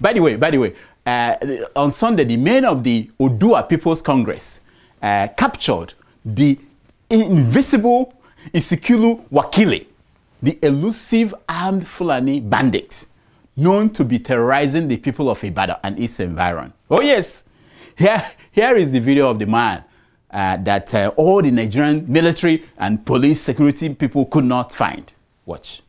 By the way, on Sunday, the men of the Odua People's Congress captured the invisible Iskilu Wakili, the elusive armed Fulani bandit known to be terrorizing the people of Ibadan and its environ. Oh yes, here is the video of the man that all the Nigerian military and police security people could not find. Watch.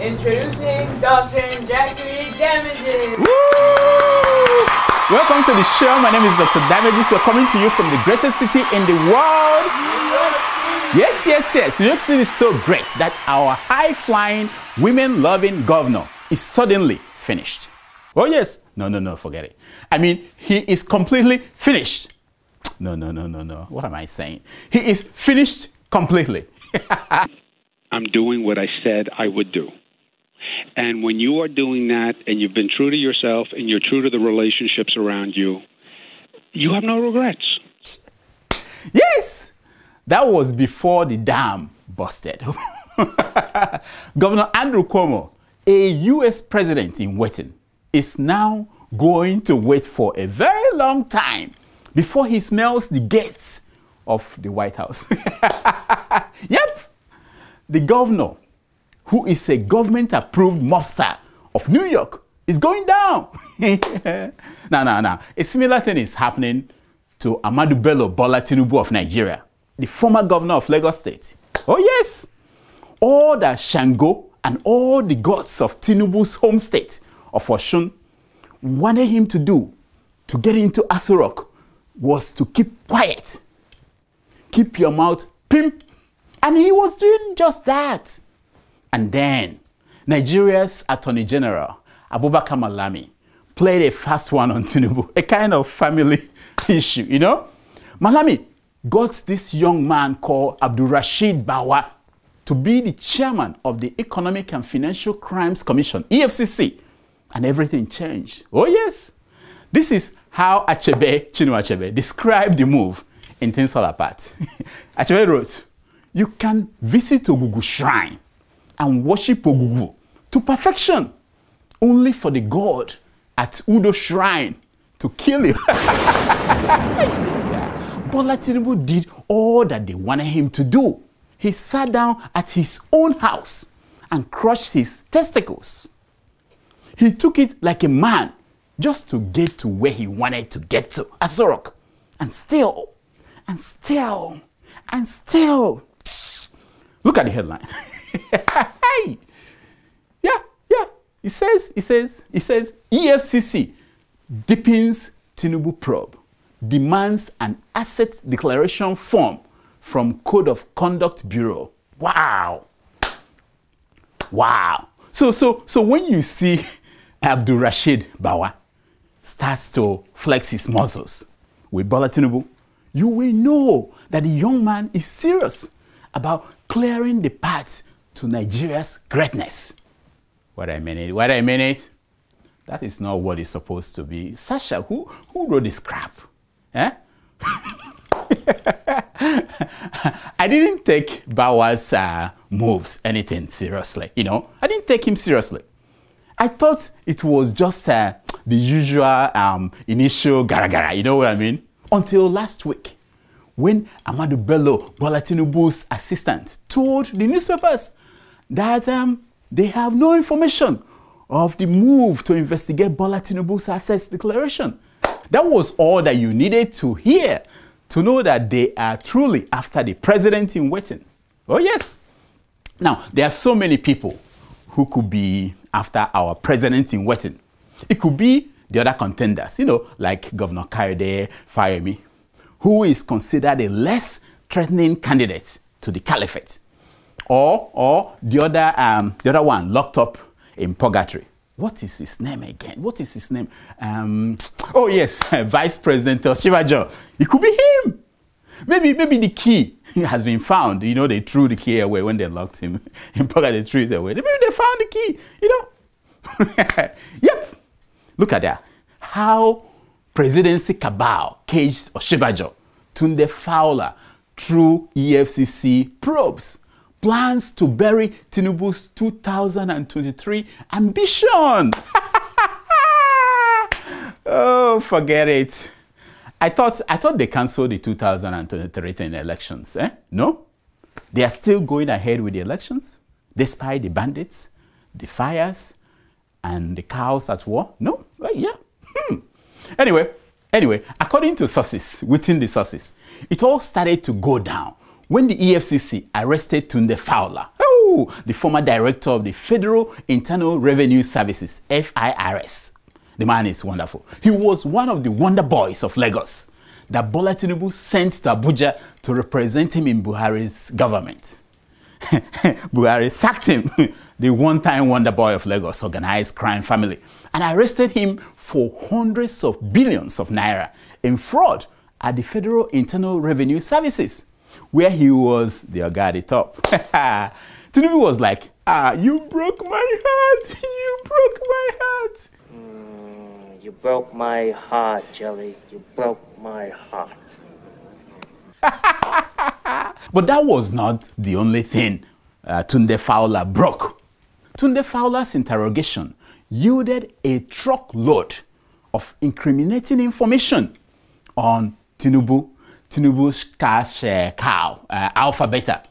Introducing Dr. Jackie Damages. Welcome to the show. My name is Dr. Damages. We're coming to you from the greatest city in the world. Yes, yes, yes. New York City is so great that our high-flying, women-loving governor is suddenly finished. Oh, yes. No, forget it. I mean, he is completely finished. No. What am I saying? He is finished completely. I'm doing what I said I would do. And when you are doing that and you've been true to yourself and you're true to the relationships around you, you have no regrets. Yes! That was before the dam busted. Governor Andrew Cuomo, a U.S. president in waiting, is now going to wait for a very long time before he smells the gates of the White House. Yep! The governor, who is a government-approved mobster of New York, is going down. No. A similar thing is happening to Amadu Bello Bola Tinubu of Nigeria, the former governor of Lagos State. Oh yes! All the Shango and all the gods of Tinubu's home state of Oshun wanted him to do to get into Aso Rock was to keep quiet. Keep your mouth pimp. And he was doing just that. And then, Nigeria's Attorney General, Abubakar Malami, played a fast one on Tinubu, a kind of family issue, you know? Malami got this young man called Abdulrasheed Bawa to be the chairman of the Economic and Financial Crimes Commission, EFCC, and everything changed. Oh yes! This is how Chinua Achebe described the move in Things Fall Apart. Achebe wrote, "You can visit Ogugu shrine and worship Ogugu to perfection, only for the god at Udo shrine to kill you." Bola Tinubu did all that they wanted him to do. He sat down at his own house and crushed his testicles. He took it like a man just to get to where he wanted to get to, Aso Rock. And still. Look at the headline. Yeah. It says, EFCC deepens Tinubu probe, demands an asset declaration form from Code of Conduct Bureau. Wow. So when you see Abdulrasheed Bawa starts to flex his muscles with Bola Tinubu, you will know that the young man is serious about clearing the path to Nigeria's greatness. What I mean it. That is not what it's supposed to be. Sasha, who wrote this crap? I didn't take Bawa's moves anything seriously, you know. I didn't take him seriously. I thought it was just the usual initial gara-gara, you know what I mean? Until last week, when Amadu Bello, Bola Tinubu's assistant, told the newspapers that they have no information of the move to investigate Bola Tinubu's assets declaration. That was all that you needed to hear to know that they are truly after the president in waiting. Oh yes! Now, there are so many people who could be after our president in waiting. It could be the other contenders, you know, like Governor Kayode Fayemi, who is considered a less threatening candidate to the caliphate, or the other one locked up in purgatory. What is his name again? What is his name? Oh, yes, Vice President Osinbajo. It could be him. Maybe the key has been found. You know, they threw the key away when they locked him. In Poga, they threw it away. Maybe they found the key, you know. Yep. Look at that. How presidency cabal caged Osinbajo. Tunde Fowler through EFCC probes. Plans to bury Tinubu's 2023 ambition. Oh, forget it. I thought they cancelled the 2023 elections. Eh? No, they are still going ahead with the elections, despite the bandits, the fires, and the cows at war. No, well, yeah. Anyway, according to sources, within the sources, it all started to go down when the EFCC arrested Tunde Fowler, the former director of the Federal Internal Revenue Services, FIRS. The man is wonderful. He was one of the wonder boys of Lagos that Bola Tinubu sent to Abuja to represent him in Buhari's government. Buhari sacked him, the one-time wonder boy of Lagos organized crime family, and arrested him for hundreds of billions of naira in fraud at the Federal Internal Revenue Services, where he was the guy at the top. Tinubu was like, ah, you broke my heart, you broke my heart. You broke my heart, Jelly. You broke my heart. But that was not the only thing Tunde Fowler broke. Tunde Fowler's interrogation yielded a truckload of incriminating information on Tinubu, Tinubu's cash cow, Alpha Beta,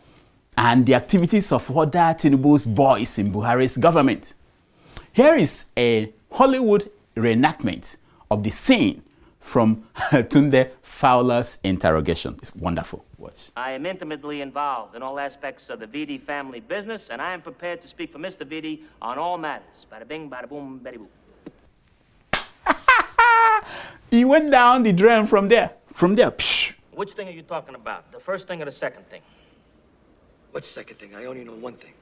and the activities of other Tinubu's boys in Buhari's government. Here is a Hollywood reenactment of the scene from Tunde Fowler's interrogation. It's wonderful. Watch. I am intimately involved in all aspects of the VD family business, and I am prepared to speak for Mr. VD on all matters. Bada bing, bada boom, bada boo. He went down the drain from there. Psh. Which thing are you talking about? The first thing or the second thing? Which second thing? I only know one thing.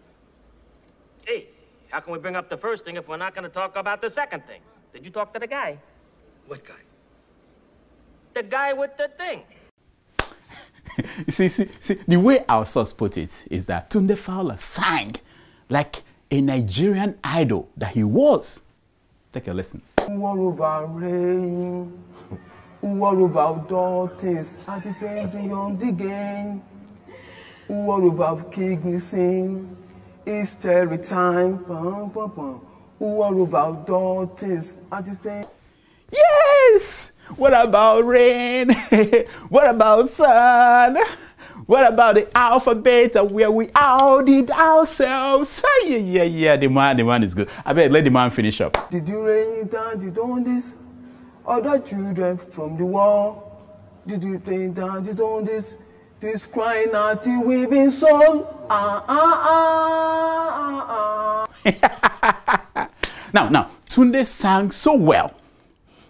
Hey, how can we bring up the first thing if we're not going to talk about the second thing? Did you talk to the guy? What guy? The guy with the thing. See, the way our source put it is that Tunde Fowler sang like a Nigerian idol that he was. Take a listen. War over rain, war over daughters, agitating on the game, war over kidney, it's cherry time, pum, pum, pum. What about daughters? I just think. Yes! What about rain? What about sun? What about the alphabet where we outed ourselves? Yeah, the man is good. I bet let the man finish up. Did you rain down, did on this? Other children from the wall. Did you rain down, did on this? This crying out, the weeping soul. Now, Tunde sang so well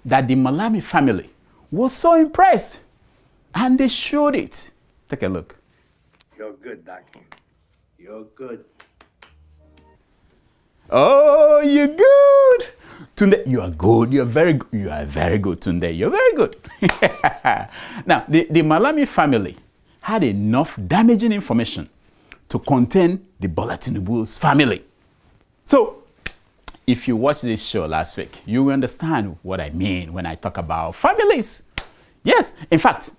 that the Malami family was so impressed, and they showed it. Take a look. You're good, Doctor. You're good. Oh, you're good. Tunde, you are good. You are very good. You are very good, Tunde. You're very good. Now, the Malami family had enough damaging information to contain the Bola Tinubu's family. So, if you watched this show last week, you will understand what I mean when I talk about families. Yes, in fact,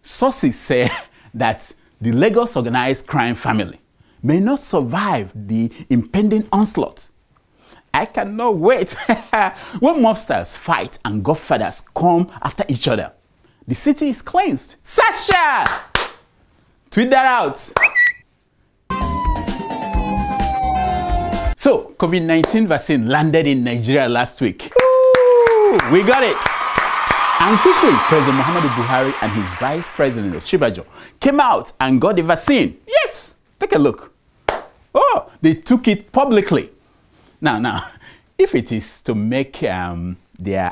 sources say that the Lagos organized crime family may not survive the impending onslaught. I cannot wait. When mobsters fight and godfathers come after each other, the city is cleansed. Sasha! Tweet that out. So, COVID-19 vaccine landed in Nigeria last week. Ooh, we got it. And quickly, President Muhammadu Buhari and his Vice President Osinbajo came out and got the vaccine. Yes, take a look. Oh, they took it publicly. Now, if it is to make their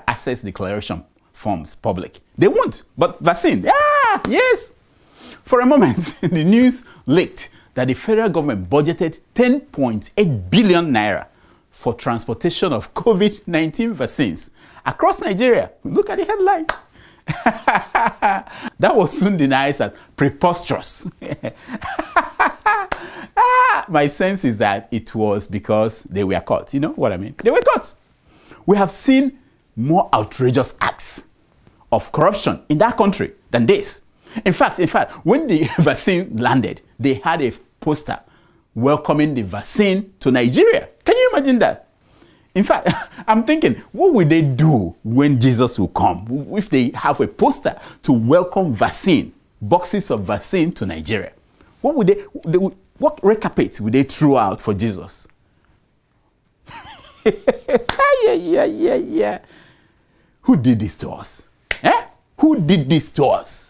access declaration forms public, they won't, but vaccine, ah, yes. For a moment, the news leaked that the federal government budgeted 10.8 billion naira for transportation of COVID-19 vaccines across Nigeria. Look at the headline. That was soon denied as preposterous. My sense is that it was because they were caught. You know what I mean? They were caught. We have seen more outrageous acts of corruption in that country than this. In fact, when the vaccine landed, they had a poster welcoming the vaccine to Nigeria. Can you imagine that? In fact, I'm thinking, what will they do when Jesus will come if they have a poster to welcome vaccine, boxes of vaccine to Nigeria? What would they what recapit would they throw out for Jesus? Yeah. Who did this to us? Eh? Who did this to us?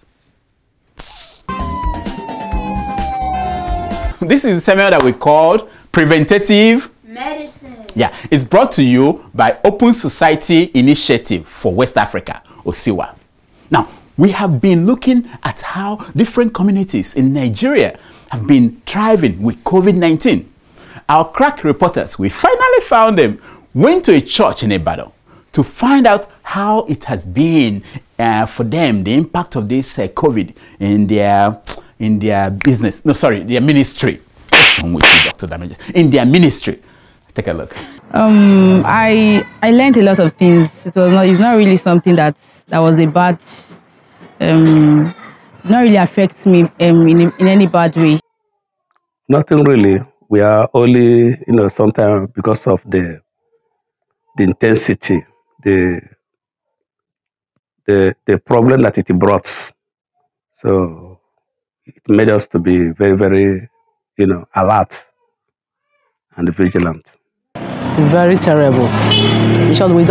This is a seminar that we called Preventative Medicine. Yeah, it's brought to you by Open Society Initiative for West Africa, OSIWA. Now, we have been looking at how different communities in Nigeria have been thriving with COVID-19. Our crack reporters, we finally found them, went to a church in Ibadan to find out how it has been for them, the impact of this COVID in their business. No, sorry, their ministry. What's wrong with you, Dr. Damages? In their ministry. Take a look. I learned a lot of things. It's not really something that was a bad, not really affects me in any bad way. Nothing really. We are only, sometimes because of the intensity, the problem that it brought. So it made us to be very, very, alert and vigilant. It's very terrible. Because we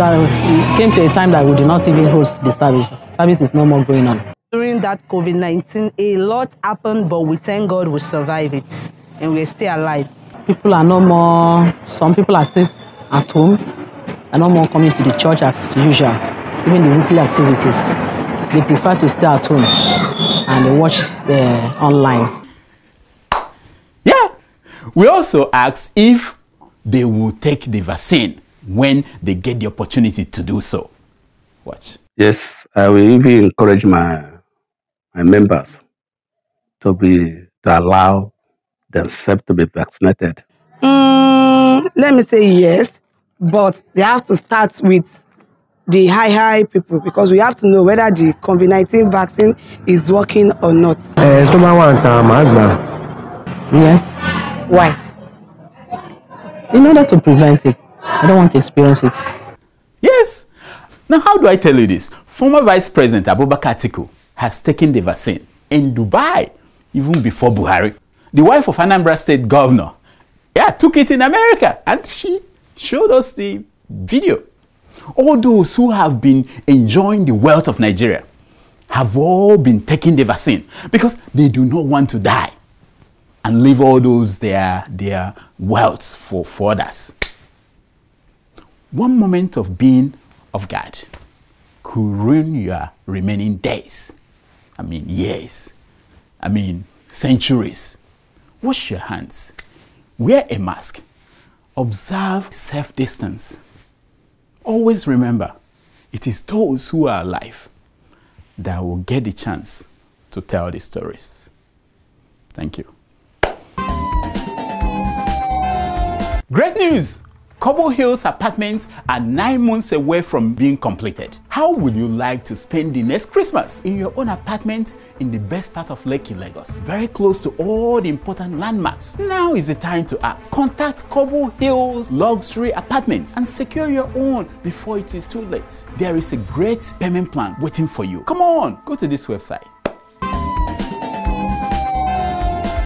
came to a time that we did not even host the service. Service is no more going on. During that COVID-19, a lot happened, but we thank God we survived it. And we're still alive. People are no more, some people are still at home and no more coming to the church as usual, even the weekly activities. They prefer to stay at home and they watch online. Yeah, we also asked if they will take the vaccine when they get the opportunity to do so. Watch. Yes, I will even encourage my members to allow themselves to be vaccinated? Let me say yes, but they have to start with the high people because we have to know whether the COVID-19 vaccine is working or not. Yes. Why? In order to prevent it. I don't want to experience it. Yes. Now, how do I tell you this? Former Vice President Abubakar Atiku has taken the vaccine in Dubai even before Buhari. The wife of Anambra State Governor, took it in America, and she showed us the video. All those who have been enjoying the wealth of Nigeria have all been taking the vaccine because they do not want to die and leave all those their wealth for others. One moment of being off guard could ruin your remaining days. I mean, years. I mean, centuries. Wash your hands, wear a mask, observe self-distance. Always remember, it is those who are alive that will get the chance to tell these stories. Thank you. Great news! Cobble Hill's apartments are 9 months away from being completed. How would you like to spend the next Christmas? In your own apartment in the best part of Lekki, Lagos, very close to all the important landmarks. Now is the time to act. Contact Cobble Hill's luxury apartments and secure your own before it is too late. There is a great payment plan waiting for you. Come on, go to this website.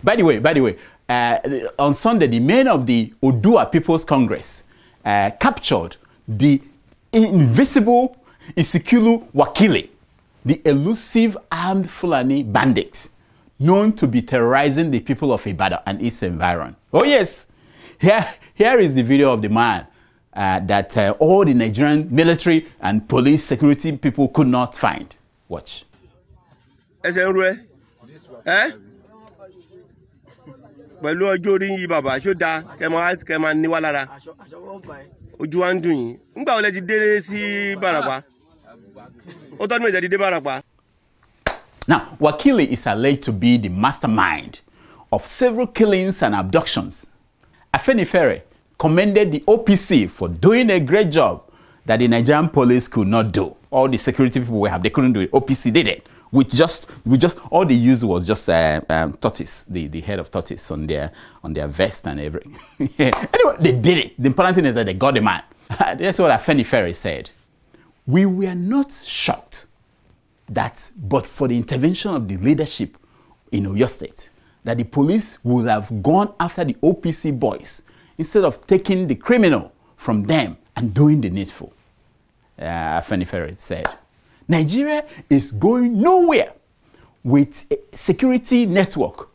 By the way, on Sunday, the men of the Odua People's Congress captured the invisible Iskilu Wakili, the elusive armed Fulani bandit known to be terrorizing the people of Ibadan and its environ. Oh yes, here is the video of the man that all the Nigerian military and police security people could not find. Watch. pẹ̀lú ọjọ́ orí yín bàbá ṣó dá kẹ́ má ní wá lára ojú wa ń dùn yín ńgbà ó lè ti dé sí Barapa ó tọ́ ni me ti dé Barapa. Now, Wakili is alleged to be the mastermind of several killings and abductions. Afenifere commended the OPC for doing a great job that the Nigerian police could not do. All the security people they couldn't do it. OPC did it. We just all they used was just tortoise, the head of tortoise on their vest and everything. Anyway, they did it. The important thing is that they got the man. That's what Afenifere said. We were not shocked that, but for the intervention of the leadership in Oyo State, that the police would have gone after the OPC boys instead of taking the criminal from them and doing the needful. Afenifere said, Nigeria is going nowhere with a security network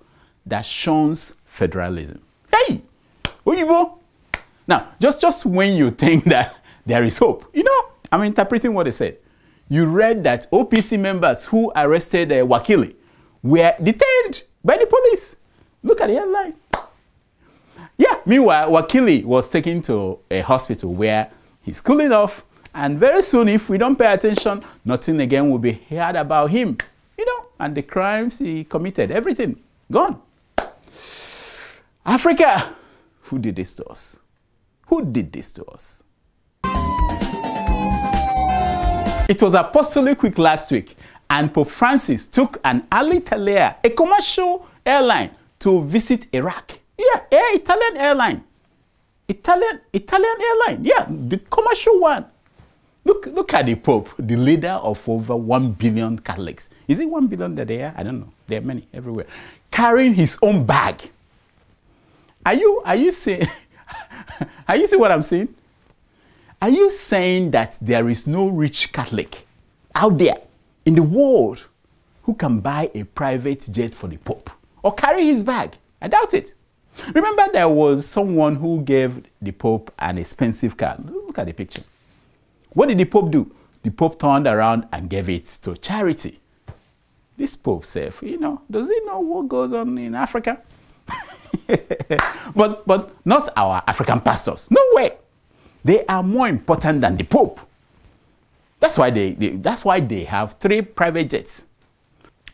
that shuns federalism. Hey, Oyibo! Now, just when you think that there is hope, you know, I'm interpreting what they said. You read that OPC members who arrested Wakili were detained by the police. Look at the headline. Yeah, meanwhile, Wakili was taken to a hospital where he's cooling off, and very soon, if we don't pay attention, nothing again will be heard about him. You know, and the crimes he committed, everything, gone. Africa, who did this to us? Who did this to us? It was apostolic week last week, and Pope Francis took an Alitalia, a commercial airline, to visit Iraq. Yeah, Italian airline. Italian airline. Yeah, the commercial one. Look at the Pope, the leader of over 1 billion Catholics. Is it 1 billion that they are? I don't know. There are many everywhere. Carrying his own bag. Are you saying? Are you seeing what I'm saying? Are you saying that there is no rich Catholic out there in the world who can buy a private jet for the Pope or carry his bag? I doubt it. Remember, there was someone who gave the Pope an expensive car. Look at the picture. What did the Pope do? The Pope turned around and gave it to charity. This Pope said, you know, does he know what goes on in Africa? but not our African pastors. No way. They are more important than the Pope. That's why they have 3 private jets.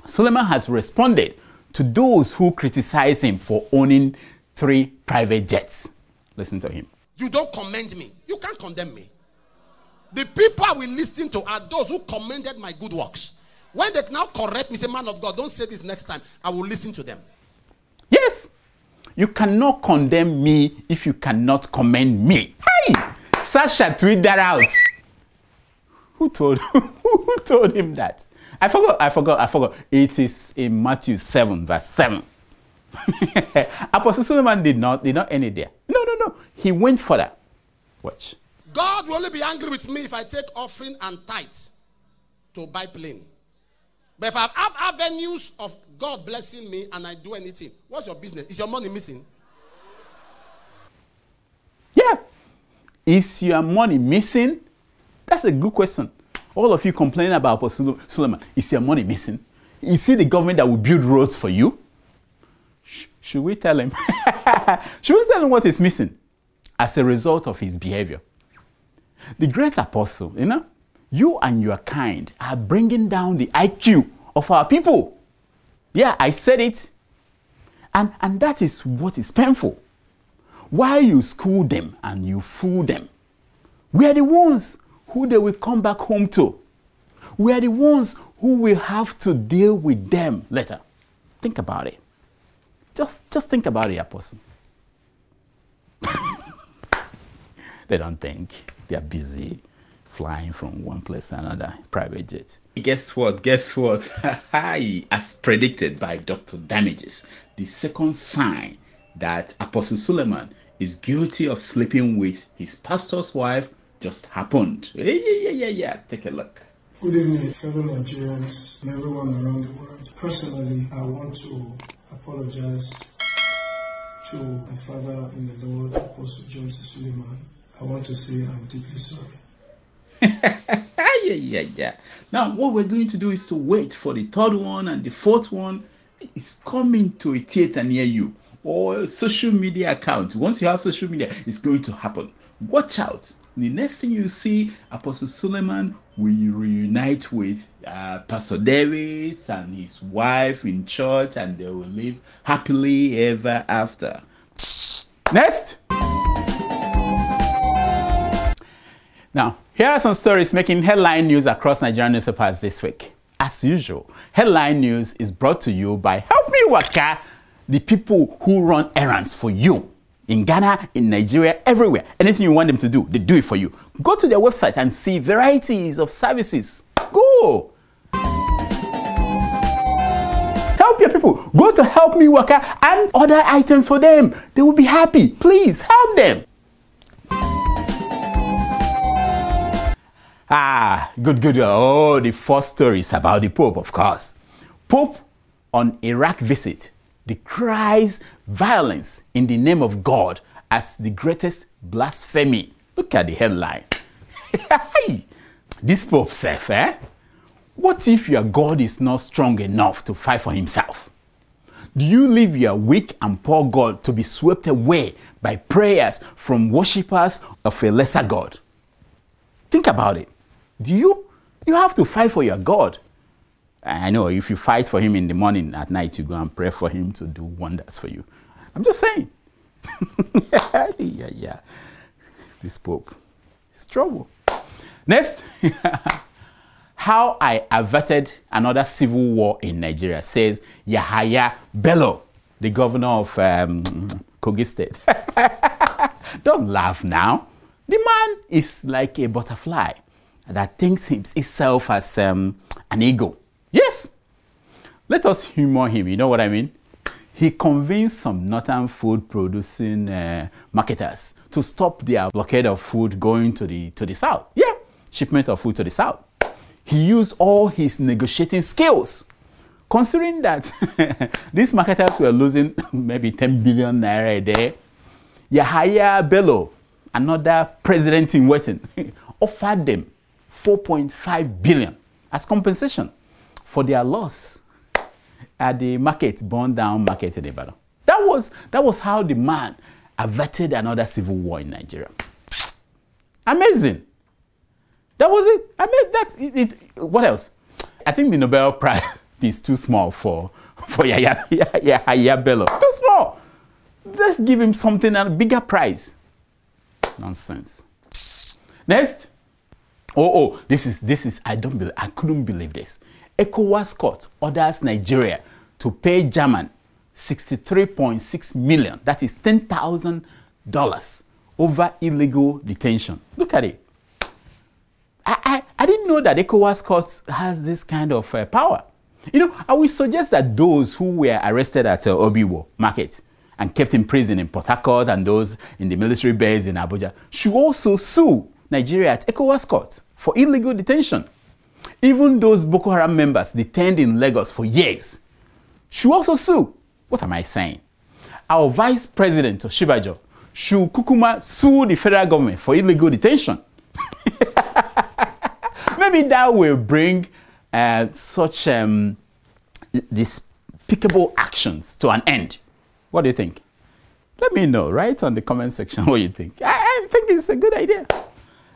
Suleman has responded to those who criticize him for owning 3 private jets. Listen to him. You don't commend me. You can't condemn me. The people we listen to are those who commended my good works. When they now correct me, say, man of God, don't say this next time. I will listen to them. Yes. You cannot condemn me if you cannot commend me. Hey! Sasha, tweet that out. Who told him that? I forgot. It is in Matthew 7, verse 7. Apostle Suleman did not end it there. No. He went further. Watch. God will only be angry with me if I take offering and tithes to buy plane. But if I have avenues of God blessing me and I do anything, what's your business? Is your money missing? Yeah. Is your money missing? That's a good question. All of you complaining about Apostle Suleman. Is your money missing? Is it the government that will build roads for you? Should we tell him? Should we tell him what is missing as a result of his behavior? The great apostle, you know, you and your kind are bringing down the IQ of our people. Yeah, I said it. And that is what is painful. While you school them and you fool them, we are the ones who they will come back home to. We are the ones who will have to deal with them later. Think about it. Just think about it, apostle. They don't think. They are busy flying from one place to another, private jet. Guess what? As predicted by Dr. Damages, the second sign that Apostle Suleman is guilty of sleeping with his pastor's wife just happened. Yeah. Take a look. Good evening, fellow Nigerians and everyone around the world. Personally, I want to apologize to my father in the Lord, Apostle John C. Suleman. I want to say I'm deeply sorry. Yeah. Now, what we're going to do is to wait for the third one and the fourth one. It's coming to a theater near you. or social media account. Once you have social media, it's going to happen. Watch out. The next thing you see, Apostle Suleman will reunite with Pastor Davis and his wife in church, and they will live happily ever after. Next. Now, here are some stories making headline news across Nigerian newspapers this week. As usual, headline news is brought to you by Help Me Waka, the people who run errands for you. In Ghana, in Nigeria, everywhere. Anything you want them to do, they do it for you. Go to their website and see varieties of services. Go! Help your people. Go to Help Me Waka and order items for them. They will be happy. Please, help them. Ah, good. Oh, the first story is about the Pope, of course. Pope on Iraq visit decries violence in the name of God as the greatest blasphemy. Look at the headline. This Pope self, What if your God is not strong enough to fight for himself? Do you leave your weak and poor God to be swept away by prayers from worshippers of a lesser God? Think about it. Do you have to fight for your God? I know if you fight for him in the morning, at night you go and pray for him to do wonders for you. I'm just saying. Yeah. This Pope is trouble. Next. How I averted another civil war in Nigeria, says Yahaya Bello, the governor of Kogi State. Don't laugh now. The man is like a butterfly that thinks himself as an eagle. Yes, let us humor him, you know what I mean? He convinced some northern food producing marketers to stop their blockade of food going to the south. Yeah, shipment of food to the south. He used all his negotiating skills. Considering that these marketers were losing maybe 10 billion naira a day, Yahaya Bello, another president in waiting, offered them 4.5 billion as compensation for their loss at the market, burned down market in Ibadan. That was how the man averted another civil war in Nigeria. Amazing. That was it. I mean, that's it. What else? I think the Nobel Prize is too small for Yahaya Bello. Too small. Let's give him something, a bigger prize. Nonsense. Next. Oh, this is I couldn't believe this. ECOWAS court orders Nigeria to pay German $63.6 million, that is $10,000, over illegal detention. Look at it. I didn't know that ECOWAS court has this kind of power. You know, I would suggest that those who were arrested at Obiwo market and kept in prison in Port Harcourt and those in the military base in Abuja should also sue Nigeria at ECOWAS court for illegal detention. Even those Boko Haram members detained in Lagos for years should also sue. What am I saying? Our Vice President Osinbajo should Kukuma sue the federal government for illegal detention. Maybe that will bring such despicable actions to an end. What do you think? Let me know, right on the comment section, what you think. I think it's a good idea.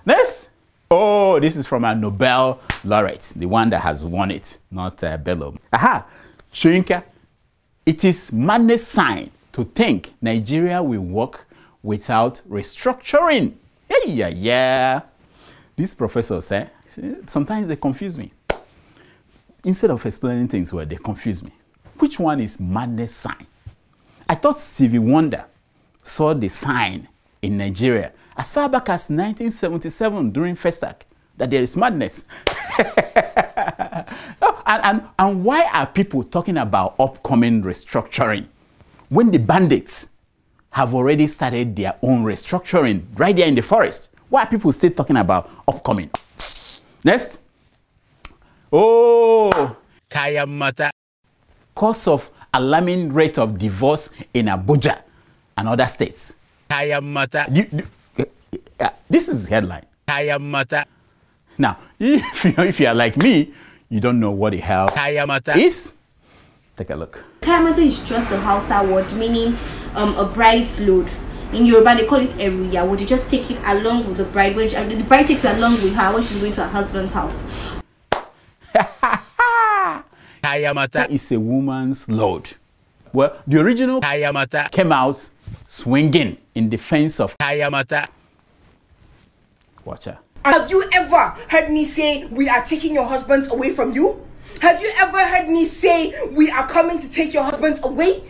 Next. Oh, this is from a Nobel laureate, the one that has won it, not Bello. Aha, Shuinka, it is madness sign to think Nigeria will work without restructuring. Yeah. These professors, sometimes they confuse me. Instead of explaining things well, they confuse me. Which one is madness sign? I thought Stevie Wonder saw the sign in Nigeria as far back as 1977 during Festac, that there is madness. and why are people talking about upcoming restructuring when the bandits have already started their own restructuring right there in the forest? Why are people still talking about upcoming? Next. Oh, Kayamata. Cause of alarming rate of divorce in Abuja and other states. Kayamata. This is headline. Kayamata. Now, if you are like me, you don't know what the hell Kayamata is. Take a look. Kayamata is just the Hausa word meaning a bride's load. In Yoruba they call it eruya, where they just take it along with the bride, which the bride takes along with her when she's going to her husband's house. Kayamata is a woman's load. Well, the original Kayamata came out swinging in defense of Kayamata. Watch her. Have you ever heard me say we are taking your husbands away from you? Have you ever heard me say we are coming to take your husbands away?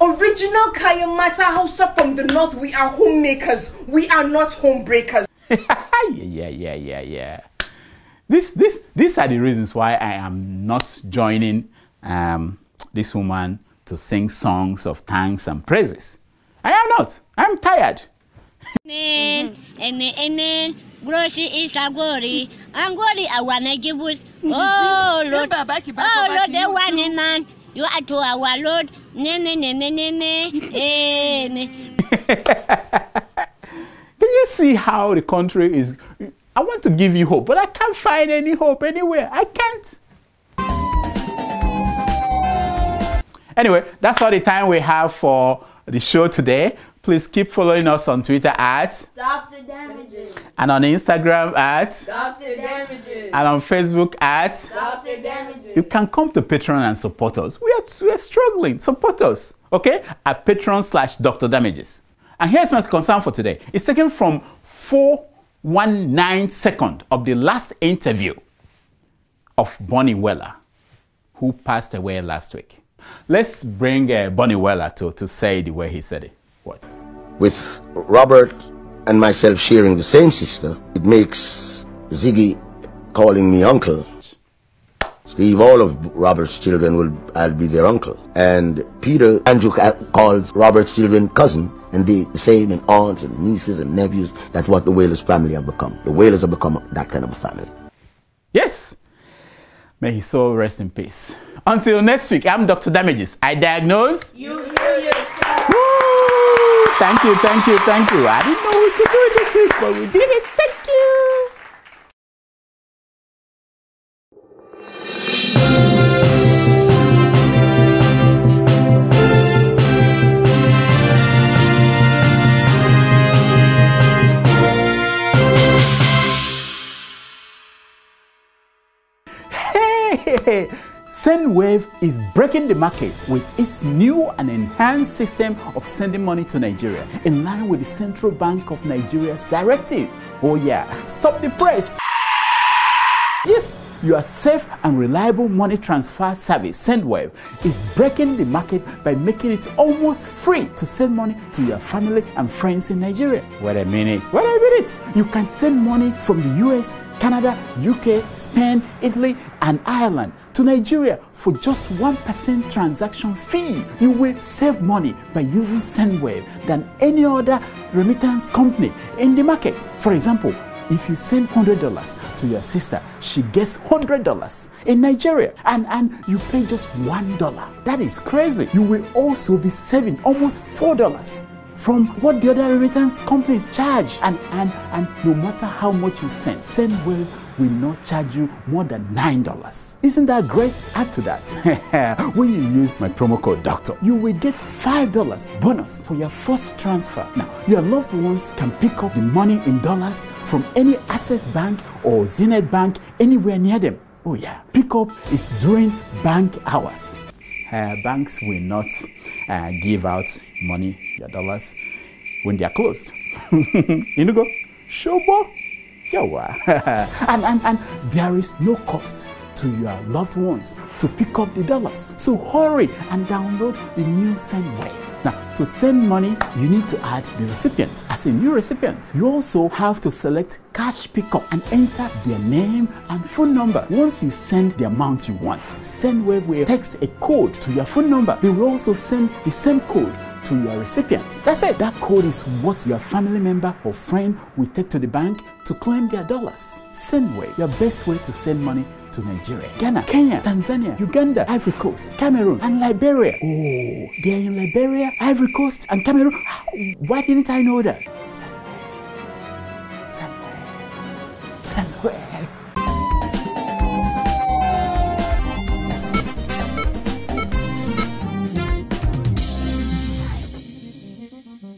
Original Kayamata Hausa from the north, we are homemakers. We are not homebreakers. Yeah. These are the reasons why I am not joining this woman to sing songs of thanks and praises. I am not. I'm tired. You are to our Lord. Can you see how the country is? I want to give you hope, but I can't find any hope anywhere. I can't. Anyway, that's all the time we have for the show today. Please keep following us on Twitter at Dr. Damages, and on Instagram at Dr. Damages, and on Facebook at Dr. Damages. You can come to Patreon and support us. We are struggling. Support us, okay? At Patreon/Dr. Damages. And here's my concern for today. It's taken from 419 seconds of the last interview of Bunny Wailer, who passed away last week. Let's bring Bunny Wailer to say it the way he said it. What? With Robert and myself sharing the same sister, it makes Ziggy calling me uncle. Steve, all of Robert's children I'll be their uncle. And Peter, Andrew calls Robert's children cousin, and they say and aunts and nieces and nephews. That's what the Wailers family have become. The Wailers have become that kind of a family. Yes. May his soul rest in peace. Until next week, I'm Dr. Damages. I diagnose. You heal yourself. Thank you, thank you, thank you. I didn't know we could do it this week, but we did it. Thank you. Hey, SendWave is breaking the market with its new and enhanced system of sending money to Nigeria, in line with the Central Bank of Nigeria's directive. Oh yeah, stop the press! Yes, your safe and reliable money transfer service, SendWave, is breaking the market by making it almost free to send money to your family and friends in Nigeria. Wait a minute! You can send money from the US, Canada, UK, Spain, Italy, and Ireland to Nigeria for just 1% transaction fee. You will save money by using SendWave than any other remittance company in the market. For example, if you send $100 to your sister, she gets $100 in Nigeria, and you pay just $1. That is crazy. You will also be saving almost $4 from what the other remittance companies charge. And no matter how much you send, SendWave will not charge you more than $9. Isn't that great? Add to that, when you use my promo code DOCTOR, you will get $5 bonus for your first transfer. Now, your loved ones can pick up the money in dollars from any Access Bank or Zenith Bank anywhere near them. Oh yeah, pick up is during bank hours. Banks will not give out money, your dollars, when they are closed. Inugo, Shobo. And there is no cost to your loved ones to pick up the dollars. So hurry and download the new SendWave. Now, to send money, you need to add the recipient. As a new recipient, you also have to select cash pickup and enter their name and phone number. Once you send the amount you want, SendWave will text a code to your phone number. They will also send the same code to your recipient. That's it. That code is what your family member or friend will take to the bank to claim their dollars. SendWave, your best way to send money to Nigeria, Ghana, Kenya, Tanzania, Uganda, Ivory Coast, Cameroon, and Liberia. Oh, they're in Liberia, Ivory Coast, and Cameroon. Why didn't I know that?